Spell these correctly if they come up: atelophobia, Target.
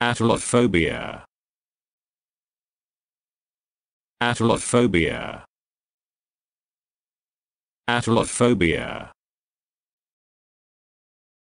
Atelophobia. Atelophobia. Atelophobia.